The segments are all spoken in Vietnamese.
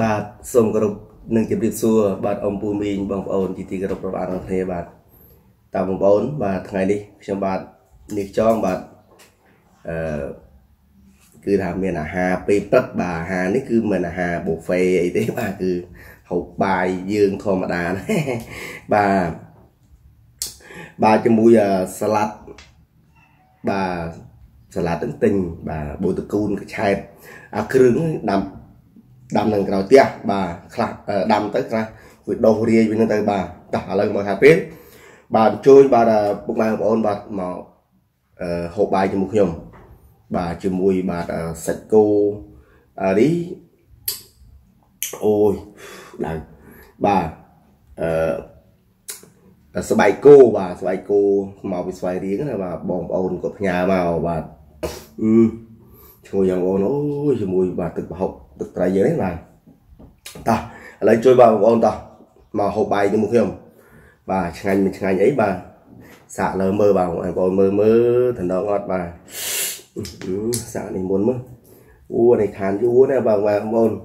But some group Nankibrick Sur, but on booming bump on the group of Anna Clay, but Tabon Bone, but Tiny, Shambat, Nick Chong, but could have been a happy pub by Handy, could men a hair buffet, they might do hope by young Comadan. Ba cho mũi salad bà salad tính tình bà bột cun cái chai cứng đầm đầm lần đầu tiên bà đầm tới ra với đầu ria với tay bà tả lần mọi hạt biết bà trôi bà là bụng bà ôn bà mà hộp bài cho một nhom bà cho mũi bà sạch cô đi ôi là bà xoay cô và xoay cô màu bị xoay riêng là bà bỏng ồn của nhà màu và ngồi dòng ồn ôi mùi và thực học thực ra dưới là ta lấy chơi vào ồn ta mà hộp bài như một không và ngành ấy bà xả lờ mơ vào em còn mơ mơ thần đó ngọt bà xả này muốn mơ u này khán du này bà không ồn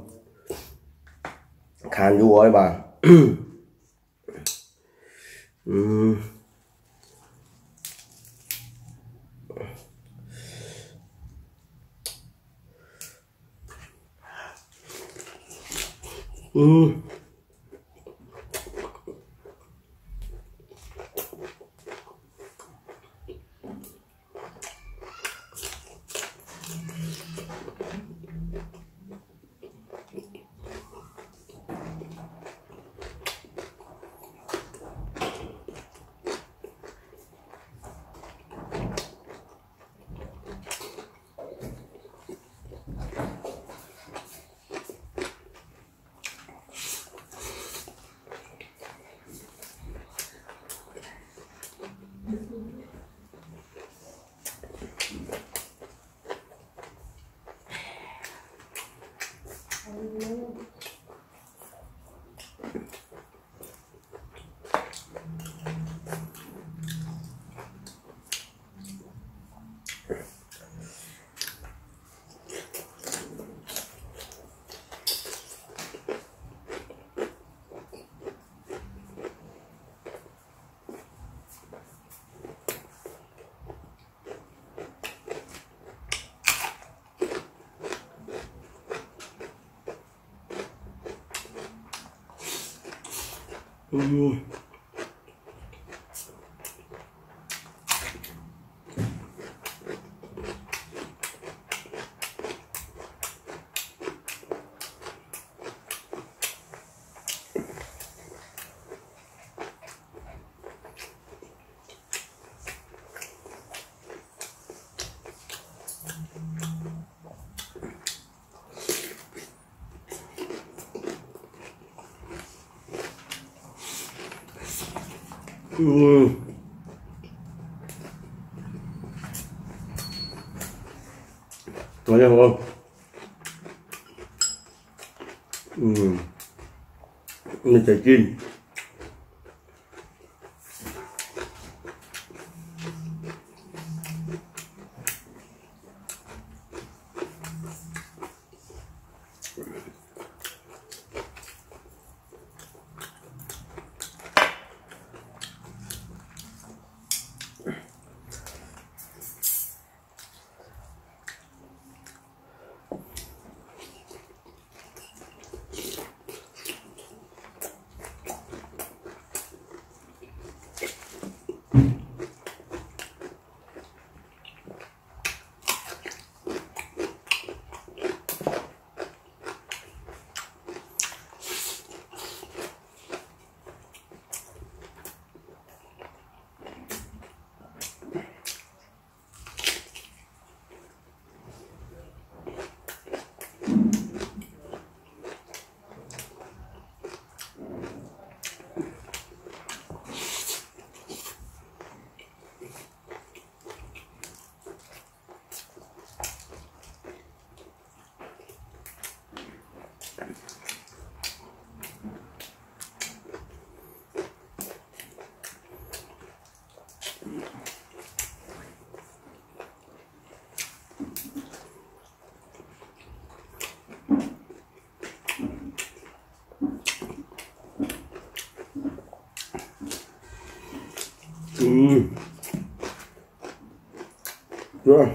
khán du ấy bà Ooh. Nói ra không? Mình chạy chim. Rồi.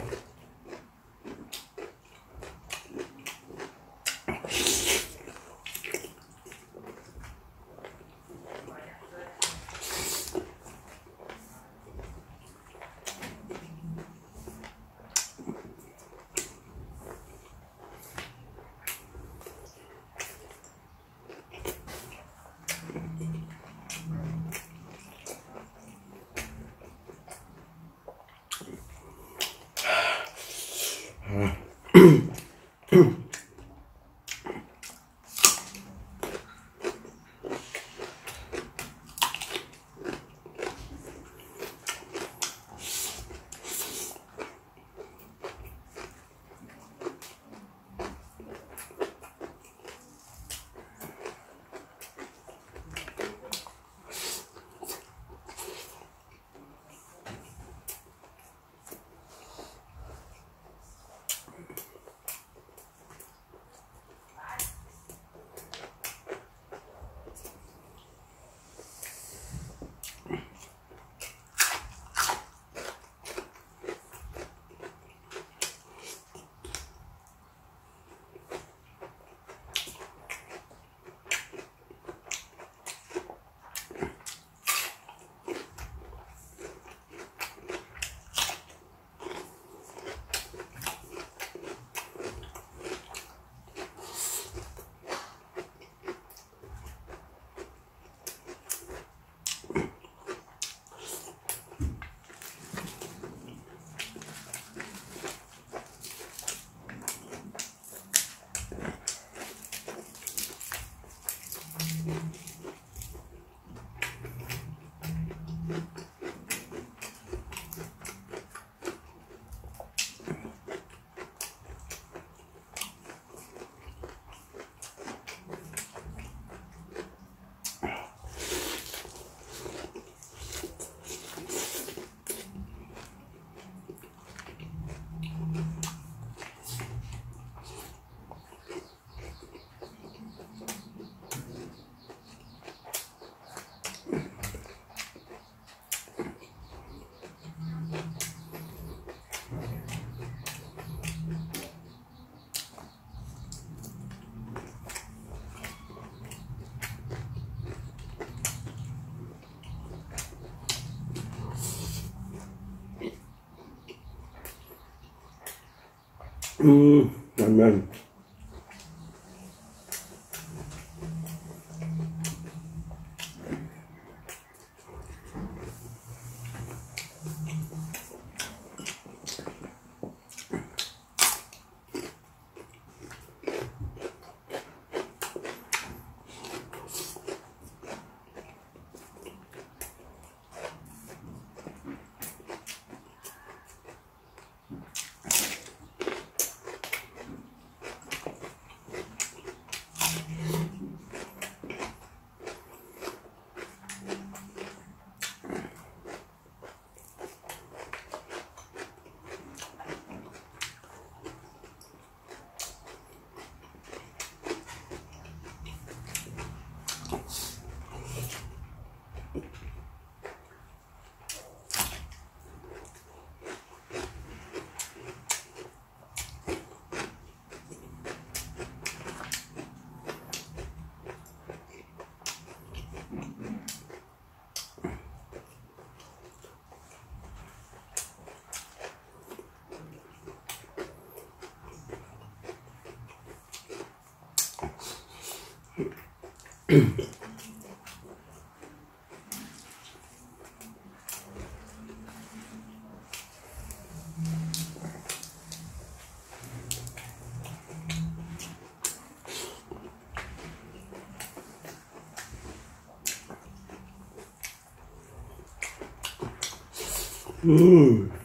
Amen.